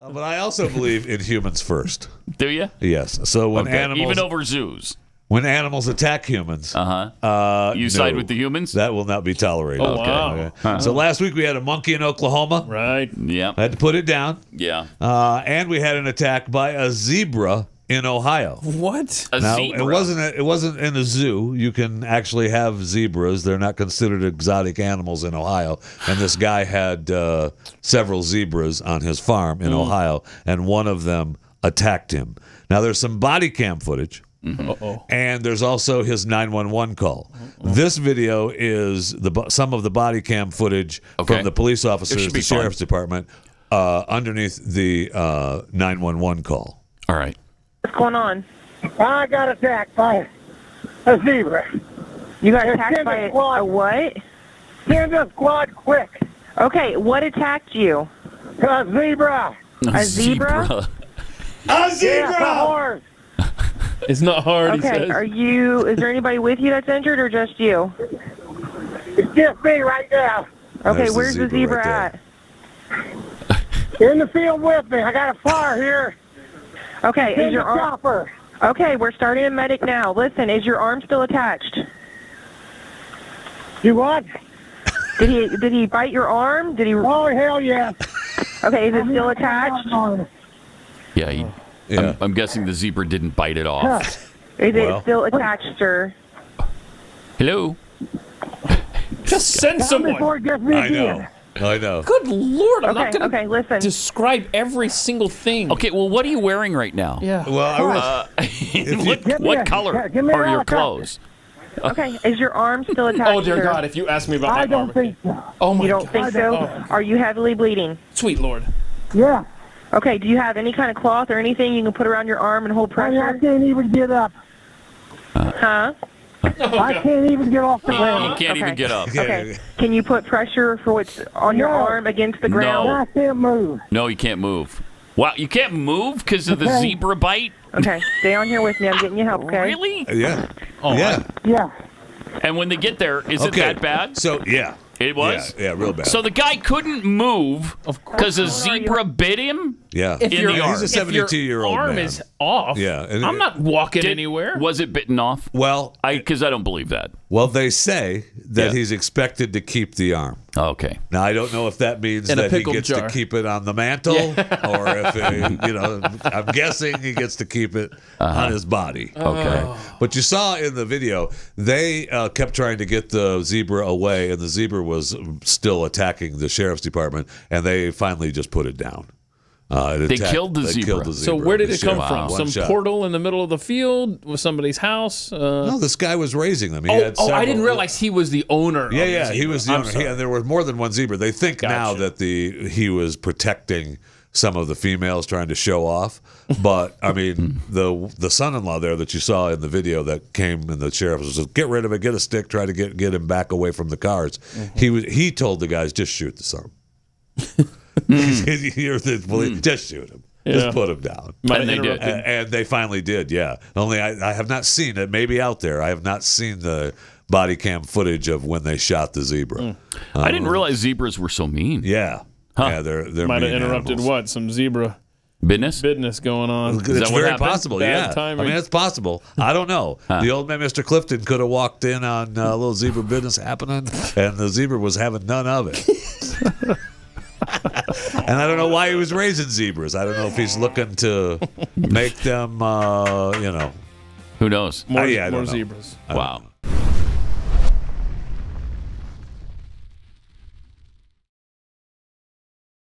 But I also believe in humans first. Do you? Yes. So when animals, even over zoos, when animals attack humans, you side with the humans. That will not be tolerated. Oh, okay. Wow. Okay. Huh. So last week we had a monkey in Oklahoma. Right. Yeah. I had to put it down. Yeah. And we had an attack by a zebra in Ohio. What? A zebra? It wasn't in a zoo. You can actually have zebras. They're not considered exotic animals in Ohio. And this guy had several zebras on his farm in Ohio, and one of them attacked him. Now, there's some body cam footage, and there's also his 911 call. This video is some of the body cam footage from the police officers, the sheriff's department, underneath the 911 call. All right. What's going on? I got attacked by a zebra. You got attacked by a what? Panda squad, quick. Okay, what attacked you? A zebra. A zebra? A zebra! It's not hard. It's not hard, okay, he says. Is there anybody with you that's injured or just you? It's just me right now. Okay, where's the zebra, at? You're in the field with me. I got a fire here. Okay, is your arm... Okay, we're starting a medic now. Listen, is your arm still attached? You what? Did he bite your arm? Did he? Oh, hell yeah. Okay, is it still attached? Yeah, I'm guessing the zebra didn't bite it off. Is it still attached, sir? Hello? Just send someone. Before it gets me again. I know. Good Lord, I'm not going to describe every single thing. Okay, well, what are you wearing right now? Yeah. Well, what color are your clothes? Okay, is your arm still attached? Oh, dear God, if you ask me about my arm. I don't think so. Oh, my God. You don't think so? Are you heavily bleeding? Sweet Lord. Yeah. Okay, do you have any kind of cloth or anything you can put around your arm and hold pressure? I can't even get up. Huh? Oh, I can't even get off the ground. You can't even get up. Okay. Can you put pressure for what's on your arm against the ground? No. I can't move. No, you can't move. Wow, you can't move because of the zebra bite? Okay, stay on here with me. I'm getting you help, okay? Really? Yeah. Oh, yeah. Yeah. And when they get there, is it that bad? So, yeah. It was? Yeah, real bad. So the guy couldn't move because a zebra bit him? Yeah. If in the arm. He's a 72-year-old man. If your arm is off, I'm not walking anywhere. Was it bitten off? Well, because I don't believe that. Well, they say that he's expected to keep the arm. Okay. Now, I don't know if that means that he gets to keep it on the mantle or if, you know, I'm guessing he gets to keep it on his body. Okay. But you saw in the video, they kept trying to get the zebra away, and the zebra was still attacking the sheriff's department, and they finally just put it down. They killed the zebra. So where did it come from? Some portal in the middle of the field with somebody's house? No, this guy was raising them. He had several. I didn't realize he was the owner. Yeah, yeah, he was the owner. Yeah, there were more than one zebra. They think now that he was protecting some of the females, trying to show off. But I mean, the son-in-law there that you saw in the video that came, and the sheriff was like, "Get rid of it. Get a stick. Try to get him back away from the cars." He told the guys, "Just shoot the son." Just shoot him. Just put him down. And they did. And they finally did, yeah. Only I have not seen it. Maybe out there. I have not seen the body cam footage of when they shot the zebra. I didn't realize zebras were so mean. Yeah. Huh. Yeah, they're might mean have interrupted animals. What? Some zebra business going on. Is it's very possible, yeah. Timing. I mean, it's possible. I don't know. The old man, Mr. Clifton, could have walked in on a little zebra business happening, and the zebra was having none of it. And I don't know why he was raising zebras. I don't know if he's looking to make them, you know. Who knows? More zebras. Wow.